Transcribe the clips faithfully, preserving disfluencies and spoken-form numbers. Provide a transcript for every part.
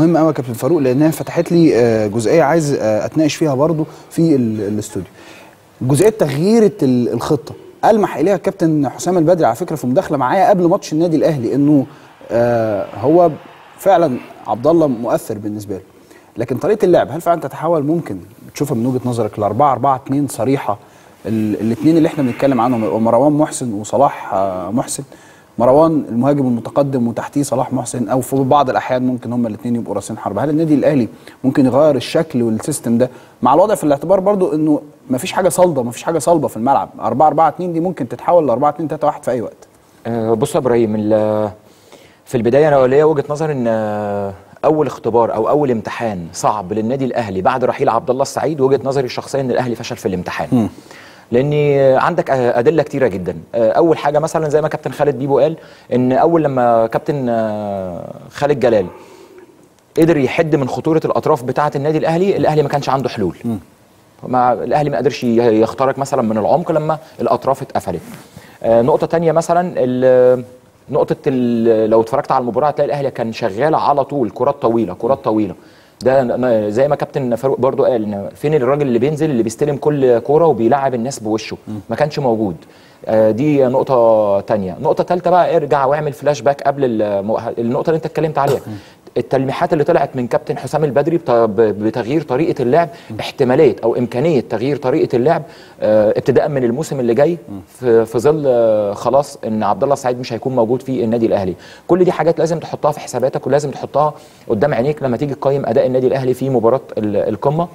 مهم قوي يا كابتن فاروق، لانها فتحت لي جزئيه عايز اتناقش فيها برضو في الاستوديو. جزئيه تغيير الخطه المح اليها الكابتن حسام البدري على فكره في مداخله معايا قبل ماتش النادي الاهلي، انه هو فعلا عبد الله مؤثر بالنسبه له، لكن طريقه اللعب هل فعلا تتحول ممكن تشوفها من وجهه نظرك ل أربعة أربعة اتنين صريحه؟ الاثنين اللي احنا بنتكلم عنهم مروان محسن وصلاح محسن، مروان المهاجم المتقدم وتحتيه صلاح محسن، او في بعض الاحيان ممكن هما الاثنين يبقوا راسين حرب. هل النادي الاهلي ممكن يغير الشكل والسيستم ده مع الوضع في الاعتبار برضو انه مفيش حاجه صلبه مفيش حاجه صلبه في الملعب؟ أربعة أربعة اتنين دي ممكن تتحول ل أربعة اتنين تلاتة واحد في اي وقت. أه بص يا ابراهيم، في البدايه انا ليا وجهه نظر ان اول اختبار او اول امتحان صعب للنادي الاهلي بعد رحيل عبد الله السعيد، وجهه نظري الشخصيه ان الاهلي فشل في الامتحان. م. لأن عندك أدلة كتيرة جدا. أول حاجة مثلا زي ما كابتن خالد بيبو قال، إن أول لما كابتن خالد جلال قدر يحد من خطورة الأطراف بتاعة النادي الأهلي، الأهلي ما كانش عنده حلول. ما الأهلي ما قدرش يخترق مثلا من العمق لما الأطراف اتقفلت. نقطة تانية مثلا، نقطة لو اتفرجت على المباراة هتلاقي الأهلي كان شغال على طول كرات طويلة كرات طويلة. ده زي ما كابتن فاروق برضو قال، فين الراجل اللي بينزل اللي بيستلم كل كوره وبيلعب الناس بوشه؟ ما كانش موجود. دي نقطه تانية. نقطه ثالثه بقى، ارجع واعمل فلاش باك قبل النقطه اللي انت اتكلمت عليها، التلميحات اللي طلعت من كابتن حسام البدري بتغيير طريقه اللعب، احتماليه او امكانيه تغيير طريقه اللعب ابتداء من الموسم اللي جاي، في ظل خلاص ان عبد الله السعيد مش هيكون موجود في النادي الاهلي. كل دي حاجات لازم تحطها في حساباتك ولازم تحطها قدام عينيك لما تيجي تقيم اداء النادي الاهلي في مباراه القمه.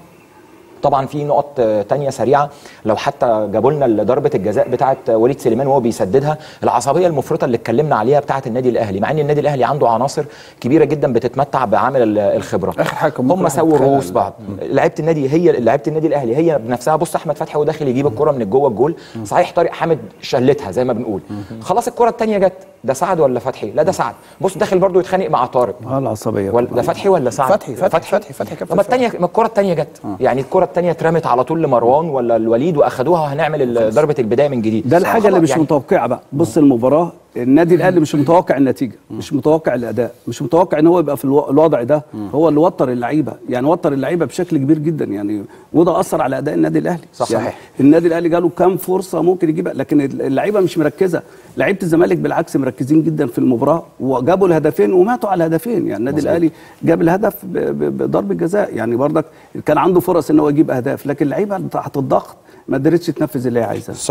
طبعا في نقط تانية سريعه، لو حتى جابوا لنا ضربه الجزاء بتاعه وليد سليمان وهو بيسددها، العصبيه المفرطه اللي اتكلمنا عليها بتاعه النادي الاهلي، مع ان النادي الاهلي عنده عناصر كبيره جدا بتتمتع بعامل الخبره. اخر حاجه هم سووا رؤوس بعض، لعيبه النادي هي لعيبه النادي الاهلي هي بنفسها. بص احمد فتحي وهو داخل يجيب الكره من جوه الجول، صحيح طارق حامد شلتها زي ما بنقول، خلاص الكره الثانيه جت، ده سعد ولا فتحي؟ لا ده سعد. بص داخل برضو يتخانق مع طارق، اه العصبيه ده فتحي ولا سعد؟ فتحي فتحي فتحي فتحي كابتن. طب الثانيه الكره الثانيه جت، يعني الكره الثانيه اترمت على طول لمروان ولا الوليد واخدوها، هنعمل ضربه البدايه من جديد. ده الحاجه اللي مش يعني متوقعه بقى. بص المباراه النادي الاهلي مش متوقع النتيجه، مش متوقع الاداء، مش متوقع ان هو يبقى في الوضع ده. هو اللي وتر اللعيبه، يعني وتر اللعيبه بشكل كبير جدا يعني، وده اثر على اداء النادي الاهلي. صحيح يعني النادي الاهلي جاله كام فرصه ممكن يجيبها، لكن اللعيبه مش مركزه. لعيبه الزمالك بالعكس مركزين جدا في المباراه، وجابوا الهدفين وماتوا على الهدفين. يعني النادي الاهلي جاب الهدف بضرب الجزاء، يعني برضك كان عنده فرص ان هو يجيب اهداف، لكن اللعيبه تحت الضغط ما قدرتش تنفذ اللي هي عايزاه.